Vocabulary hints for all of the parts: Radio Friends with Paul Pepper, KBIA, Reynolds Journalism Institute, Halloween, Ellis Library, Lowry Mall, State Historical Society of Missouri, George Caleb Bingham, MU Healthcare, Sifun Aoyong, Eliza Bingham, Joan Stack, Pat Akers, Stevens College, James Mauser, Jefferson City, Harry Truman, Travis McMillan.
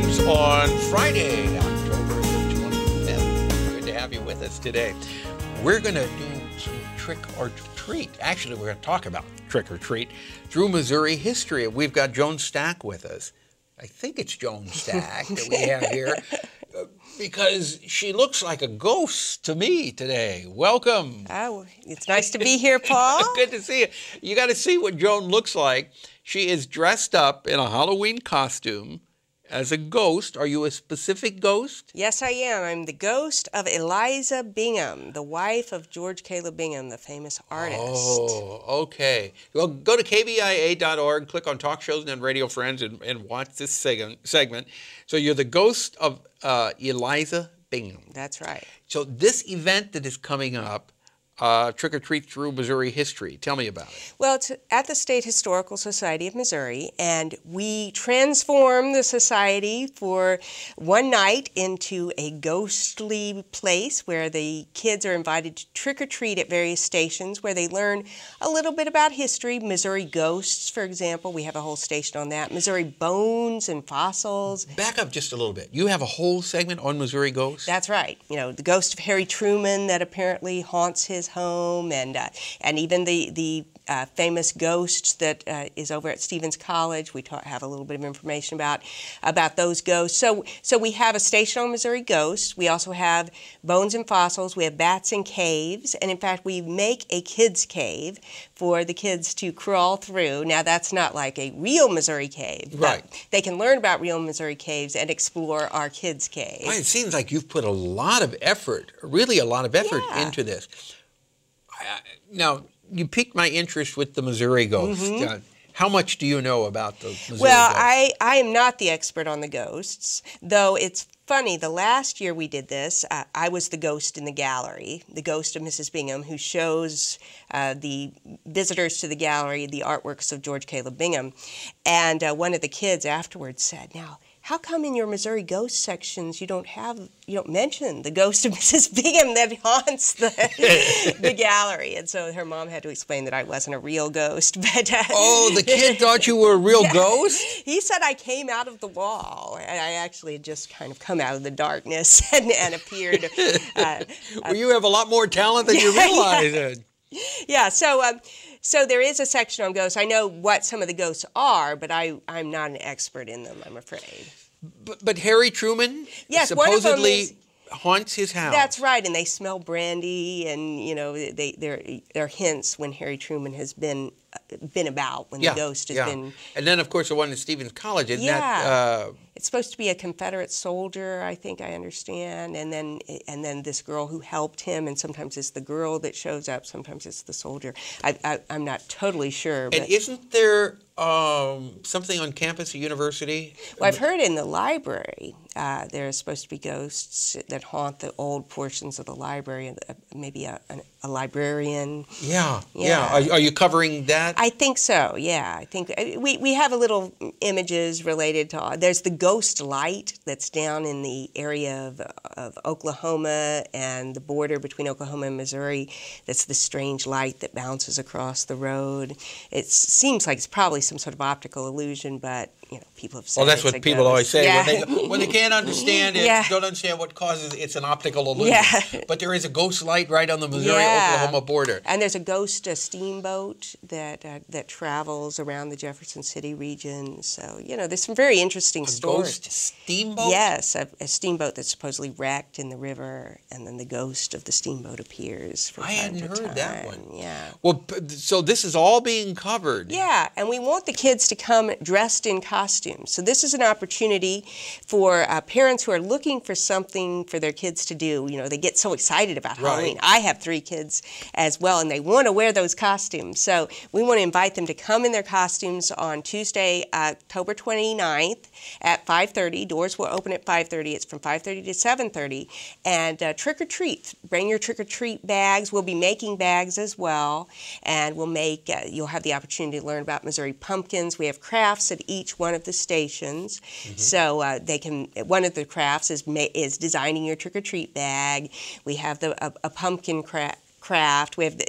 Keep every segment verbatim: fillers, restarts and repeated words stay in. friends, on Friday, October twenty-fifth. Good to have you with us today. We're going to do some trick or treat. Actually, we're going to talk about trick or treat through Missouri history. We've got Joan Stack with us. I think it's Joan Stack that we have here because she looks like a ghost to me today. Welcome. Oh, it's nice to be here, Paul. Good to see you. You got to see what Joan looks like. She is dressed up in a Halloween costume as a ghost. Are you a specific ghost? Yes, I am. I'm the ghost of Eliza Bingham, the wife of George Caleb Bingham, the famous artist. Oh, okay. Well, go to K B I A dot org, click on Talk Shows and then Radio Friends, and, and watch this seg segment. So you're the ghost of uh, Eliza Bingham. That's right. So this event that is coming up, Uh, Trick or Treat Through Missouri History. Tell me about it. Well, it's at the State Historical Society of Missouri, and we transform the society for one night into a ghostly place where the kids are invited to trick or treat at various stations where they learn a little bit about history. Missouri ghosts, for example. We have a whole station on that. Missouri bones and fossils. Back up just a little bit. You have a whole segment on Missouri ghosts? That's right. You know, the ghost of Harry Truman that apparently haunts his home, and uh, and even the the uh, famous ghost that uh, is over at Stevens College. We ta have a little bit of information about about those ghosts. So so we have a station on Missouri ghosts. We also have bones and fossils. We have bats and caves, and in fact we make a kids' cave for the kids to crawl through. Now that's not like a real Missouri cave, right? But they can learn about real Missouri caves and explore our kids' cave. Well, it seems like you've put a lot of effort, really a lot of effort yeah. into this. Now, you piqued my interest with the Missouri ghost. Mm-hmm. uh, how much do you know about the Missouri well, ghost? Well, I, I am not the expert on the ghosts, though it's funny, the last year we did this, uh, I was the ghost in the gallery, the ghost of Missus Bingham, who shows uh, the visitors to the gallery the artworks of George Caleb Bingham. And uh, one of the kids afterwards said, now, how come in your Missouri ghost sections you don't have, you don't mention the ghost of Missus Bingham that haunts the, the gallery? And so her mom had to explain that I wasn't a real ghost. But uh, oh, the kid thought you were a real ghost? He said I came out of the wall. And I actually had just kind of come out of the darkness and, and appeared. Uh, well, you have a lot more talent than you realize. Yeah. Yeah, so um, so there is a section on ghosts. I know what some of the ghosts are, but I, I'm not an expert in them, I'm afraid. But, but Harry Truman yes, supposedly one of them is, haunts his house. That's right, and they smell brandy, and you know they there there are hints when Harry Truman has been been about, when yeah, the ghost has yeah. been. And then of course the one at Stevens College, isn't yeah. that? Uh, It's supposed to be a Confederate soldier, I think I understand, and then and then this girl who helped him, and sometimes it's the girl that shows up, sometimes it's the soldier. I, I, I'm not totally sure. But. And isn't there um, something on campus at university? Well, I've heard in the library uh, there are supposed to be ghosts that haunt the old portions of the library, uh, maybe a, a, a librarian. Yeah, yeah. yeah. Are, are you covering that? I think so, yeah. I think we, we have a little images related to, there's the ghost Ghost Light that's down in the area of, of Oklahoma and the border between Oklahoma and Missouri. That's the strange light that bounces across the road. It seems like it's probably some sort of optical illusion, but you know, people have said. Well, that's what people ghost. always say yeah. when, they, when they can't understand it, yeah. don't understand what causes it, it's an optical illusion. Yeah. But there is a ghost light right on the Missouri-Oklahoma yeah. border, and there's a ghost a steamboat that uh, that travels around the Jefferson City region. So you know, there's some very interesting a stories. Ghost steamboat? Yes, a, a steamboat that's supposedly wrecked in the river, and then the ghost of the steamboat appears from I time hadn't to heard time. that one. Yeah. Well, so this is all being covered. Yeah, and we want the kids to come dressed in costumes. So this is an opportunity for uh, parents who are looking for something for their kids to do. You know, they get so excited about right. Halloween. I have three kids as well, and they want to wear those costumes. So we want to invite them to come in their costumes on Tuesday, October twenty-ninth at five thirty. Doors will open at five thirty. It's from five thirty to seven thirty. And uh, trick or treat. Bring your trick or treat bags. We'll be making bags as well. And we'll make, uh, you'll have the opportunity to learn about Missouri pumpkins. We have crafts at each one of the stations. Mm-hmm. So uh, they can, one of the crafts is, is designing your trick or treat bag. We have the, a, a pumpkin craft. craft. We have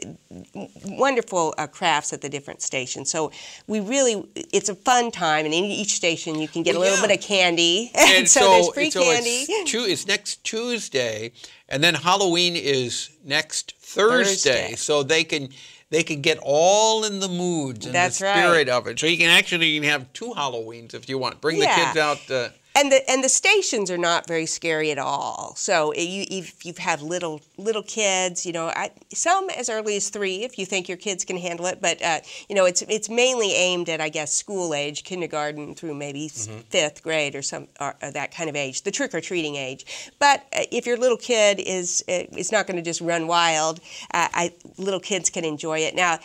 wonderful uh, crafts at the different stations. So we really, it's a fun time. And in each station, you can get well, a little yeah. bit of candy. And, and so, so there's free and so candy. It's, it's next Tuesday, and then Halloween is next Thursday. Thursday. So they can they can get all in the moods and That's the spirit right. of it. So you can actually you can have two Halloweens if you want. Bring yeah. the kids out. Uh, And the and the stations are not very scary at all. So you, if you have little little kids, you know, I, some as early as three, if you think your kids can handle it. But uh, you know, it's it's mainly aimed at, I guess, school age, kindergarten through maybe mm-hmm. fifth grade or some or, or that kind of age, the trick or treating age. But uh, if your little kid is is not going to just run wild, uh, I, little kids can enjoy it. Now,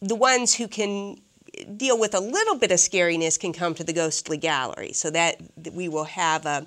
the ones who can deal with a little bit of scariness can come to the Ghostly Gallery. So that we will have uh,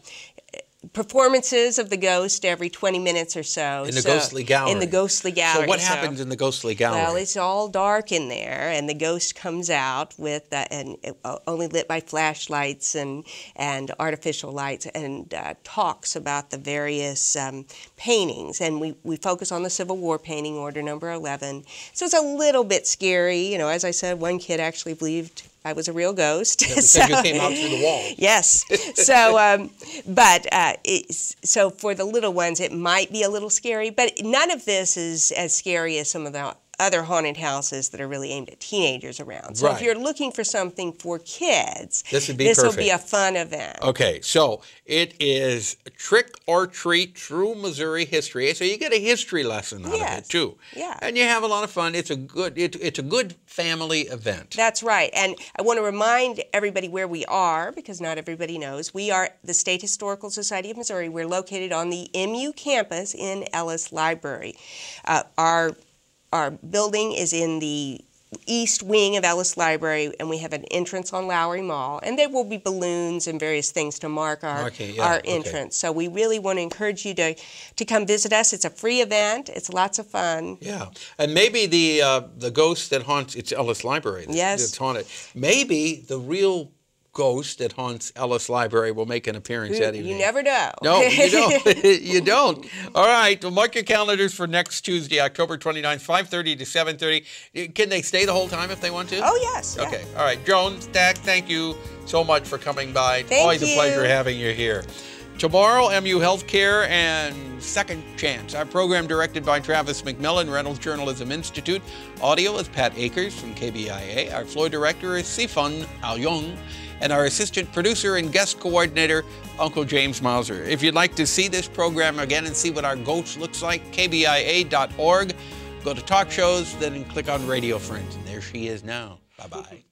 performances of the ghost every twenty minutes or so. In the so, Ghostly Gallery. In the Ghostly Gallery. So what happens so, in the Ghostly Gallery? Well, it's all dark in there, and the ghost comes out with uh, and uh, only lit by flashlights and and artificial lights, and uh, talks about the various um, paintings. And we we focus on the Civil War painting, order number eleven. So it's a little bit scary. You know, as I said, one kid actually believed I was a real ghost. Yeah, so, you came out through the wall. Yes. So, um, but uh, it, so for the little ones, it might be a little scary. But none of this is as scary as some of the other haunted houses that are really aimed at teenagers around. So, right. if you're looking for something for kids, this would be this perfect. will be a fun event. Okay, so it is Trick or Treat True Missouri History. So you get a history lesson out yes. of it too. Yeah, and you have a lot of fun. It's a good. It, it's a good family event. That's right. And I want to remind everybody where we are, because not everybody knows. We are the State Historical Society of Missouri. We're located on the M U campus in Ellis Library. Uh, our Our building is in the east wing of Ellis Library, and we have an entrance on Lowry Mall. And there will be balloons and various things to mark our, okay, yeah, our entrance. Okay. So we really want to encourage you to, to come visit us. It's a free event. It's lots of fun. Yeah. And maybe the, uh, the ghost that haunts, it's Ellis Library that's, yes. that's haunted. Maybe the real ghost that haunts Ellis Library will make an appearance that evening. You never know. No, you don't. You don't. All right. Well, mark your calendars for next Tuesday, October twenty-ninth, five thirty to seven thirty. Can they stay the whole time if they want to? Oh, yes. Okay. Yeah. All right. Joan Stack, thank you so much for coming by. Thank Always you. a pleasure having you here. Tomorrow, M U Healthcare and Second Chance. Our program directed by Travis McMillan, Reynolds Journalism Institute. Audio is Pat Akers from K B I A. Our floor director is Sifun Aoyong. And our assistant producer and guest coordinator, Uncle James Mauser. If you'd like to see this program again and see what our ghost looks like, K B I A dot org. Go to talk shows, then click on Radio Friends. And there she is now. Bye-bye.